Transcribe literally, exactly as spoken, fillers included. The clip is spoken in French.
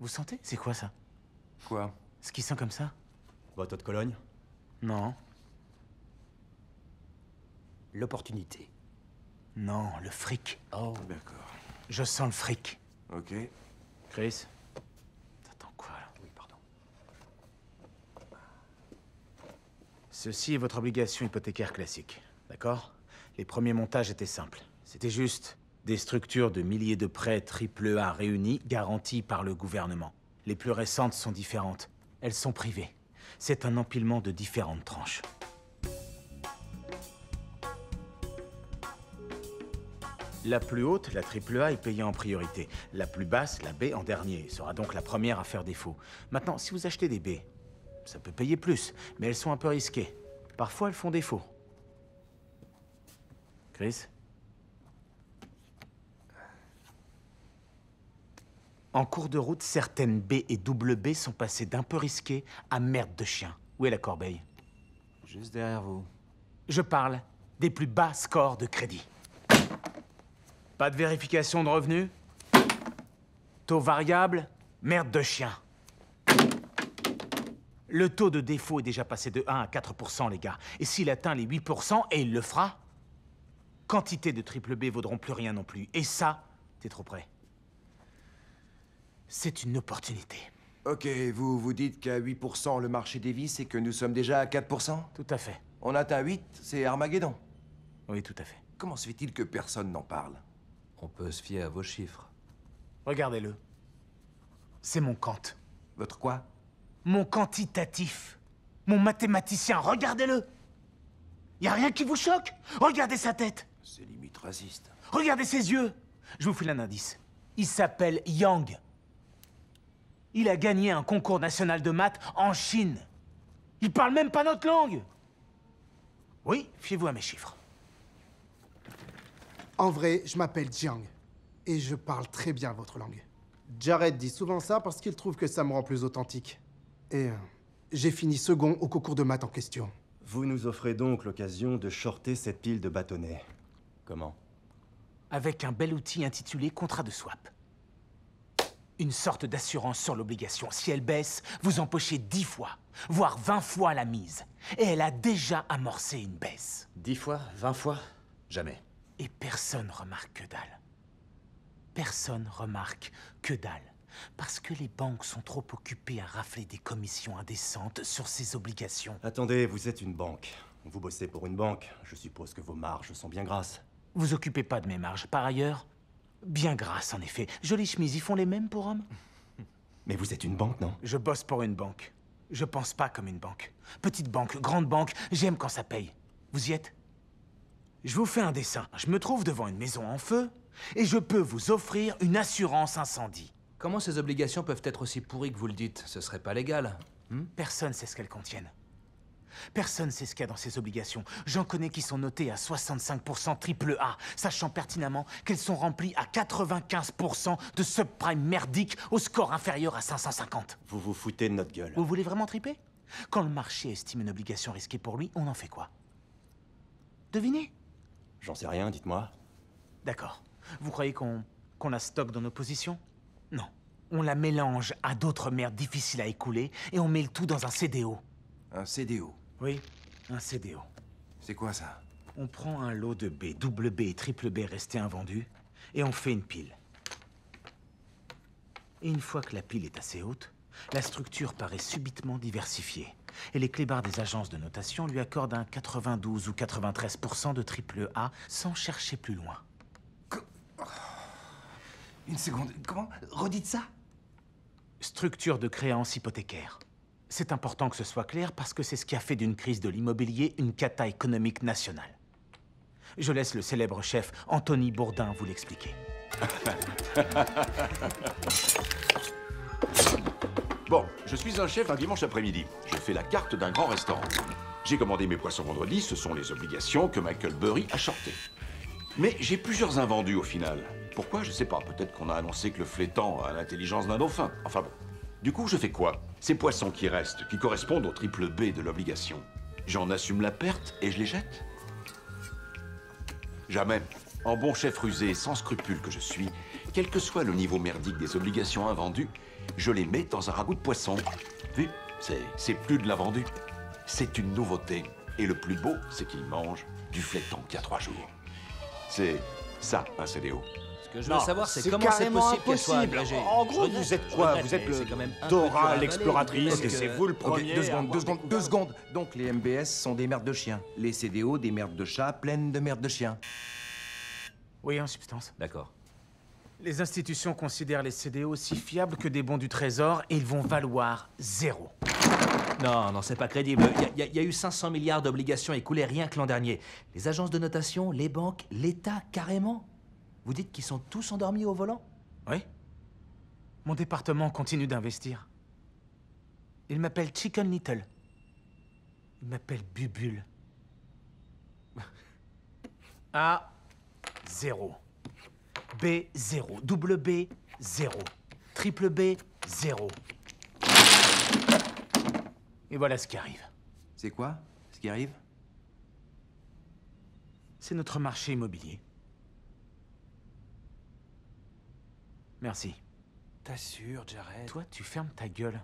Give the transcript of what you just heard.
Vous sentez? C'est quoi ça? Quoi? Ce qui sent comme ça? Votre de Cologne? Non. L'opportunité? Non, le fric. Oh, d'accord. Je sens le fric. Ok. Chris? T'attends quoi là? Oui, pardon. Ceci est votre obligation hypothécaire classique, d'accord? Les premiers montages étaient simples. C'était juste des structures de milliers de prêts triple A réunis, garanties par le gouvernement. Les plus récentes sont différentes. Elles sont privées. C'est un empilement de différentes tranches. La plus haute, la triple A, est payée en priorité. La plus basse, la B, en dernier, sera donc la première à faire défaut. Maintenant, si vous achetez des B, ça peut payer plus, mais elles sont un peu risquées. Parfois, elles font défaut. Chris ? En cours de route, certaines B et double B sont passées d'un peu risquées à merde de chien. Où est la corbeille? Juste derrière vous. Je parle des plus bas scores de crédit. Pas de vérification de revenus. Taux variable, merde de chien. Le taux de défaut est déjà passé de un à quatre pour cent, les gars. Et s'il atteint les huit pour cent, et il le fera, quantité de triple B vaudront plus rien non plus. Et ça, t'es trop près. C'est une opportunité. Ok, vous vous dites qu'à huit pour cent le marché dévisse et que nous sommes déjà à quatre pour cent? Tout à fait. On atteint huit, c'est Armageddon? Oui, tout à fait. Comment se fait-il que personne n'en parle? On peut se fier à vos chiffres. Regardez-le. C'est mon Kant. Votre quoi? Mon quantitatif. Mon mathématicien, regardez-le. Y a rien qui vous choque? Regardez sa tête. C'est limite raciste. Regardez ses yeux. Je vous file un indice. Il s'appelle Yang. Il a gagné un concours national de maths en Chine. Il parle même pas notre langue. Oui, fiez-vous à mes chiffres. En vrai, je m'appelle Jiang. Et je parle très bien votre langue. Jared dit souvent ça parce qu'il trouve que ça me rend plus authentique. Et euh, j'ai fini second au concours de maths en question. Vous nous offrez donc l'occasion de shorter cette pile de bâtonnets. Comment? Avec un bel outil intitulé « Contrat de swap ». Une sorte d'assurance sur l'obligation. Si elle baisse, vous empochez dix fois, voire vingt fois la mise. Et elle a déjà amorcé une baisse. dix fois, vingt fois, jamais. Et personne remarque que dalle. Personne remarque que dalle. Parce que les banques sont trop occupées à rafler des commissions indécentes sur ces obligations. Attendez, vous êtes une banque. Vous bossez pour une banque. Je suppose que vos marges sont bien grasses. Vous occupez pas de mes marges. Par ailleurs, bien grasse, en effet. Jolie chemise, ils font les mêmes pour hommes. Mais vous êtes une banque, non? Je bosse pour une banque. Je pense pas comme une banque. Petite banque, grande banque, j'aime quand ça paye. Vous y êtes? Je vous fais un dessin. Je me trouve devant une maison en feu, et je peux vous offrir une assurance incendie. Comment ces obligations peuvent être aussi pourries que vous le dites? Ce serait pas légal. Hmm? Personne sait ce qu'elles contiennent. Personne sait ce qu'il y a dans ces obligations. J'en connais qui sont notées à soixante-cinq pour cent triple A, sachant pertinemment qu'elles sont remplies à quatre-vingt-quinze pour cent de subprime merdique au score inférieur à cinq cent cinquante. Vous vous foutez de notre gueule. Vous voulez vraiment triper? Quand le marché estime une obligation risquée pour lui, on en fait quoi? Devinez? J'en sais rien, dites-moi. D'accord. Vous croyez qu'on qu'on la stocke dans nos positions? Non. On la mélange à d'autres merdes difficiles à écouler et on met le tout dans un C D O. Un C D O? Oui, un C D O. C'est quoi ça? On prend un lot de B, double B et triple B restés invendus, et on fait une pile. Et une fois que la pile est assez haute, la structure paraît subitement diversifiée, et les clébards des agences de notation lui accordent un quatre-vingt-douze ou quatre-vingt-treize pour cent de triple A sans chercher plus loin. Une seconde, comment? Redites ça? Structure de créance hypothécaire. C'est important que ce soit clair parce que c'est ce qui a fait d'une crise de l'immobilier une cata économique nationale. Je laisse le célèbre chef Anthony Bourdin vous l'expliquer. Bon, je suis un chef un dimanche après-midi. Je fais la carte d'un grand restaurant. J'ai commandé mes poissons vendredi, ce sont les obligations que Michael Burry a shortées. Mais j'ai plusieurs invendus au final. Pourquoi? Je sais pas, peut-être qu'on a annoncé que le flétan a l'intelligence d'un dauphin. Enfin bon. Du coup, je fais quoi? Ces poissons qui restent, qui correspondent au triple B de l'obligation, j'en assume la perte et je les jette? Jamais. En bon chef rusé, sans scrupule que je suis, quel que soit le niveau merdique des obligations invendues, je les mets dans un ragoût de poisson. Vu, c'est plus de la vendue. C'est une nouveauté. Et le plus beau, c'est qu'ils mangent du flétan qu'il y a trois jours. C'est ça, un C D O. Ce que je veux non, savoir, c'est comment c'est possible qu'elle soit abrégée. En gros, je vous êtes quoi Vous êtes le Dora, l'exploratrice, et c'est vous le premier. Deux secondes, deux secondes, deux secondes. Donc les M B S sont des merdes de chiens. Les C D O, des merdes de chats pleines de merdes de chiens. Oui, en substance. D'accord. Les institutions considèrent les C D O aussi fiables que des bons du trésor et ils vont valoir zéro. Non, non, c'est pas crédible. Il y, y, y a eu cinq cents milliards d'obligations écoulées rien que l'an dernier. Les agences de notation, les banques, l'État, carrément. Vous dites qu'ils sont tous endormis au volant? Oui. Mon département continue d'investir. Il m'appelle Chicken Little. Il m'appelle Bubule. A, zéro. B, zéro. Double B, zéro. Triple B, zéro. Et voilà ce qui arrive. C'est quoi, ce qui arrive? C'est notre marché immobilier. Merci. T'assures, Jared? Toi, tu fermes ta gueule.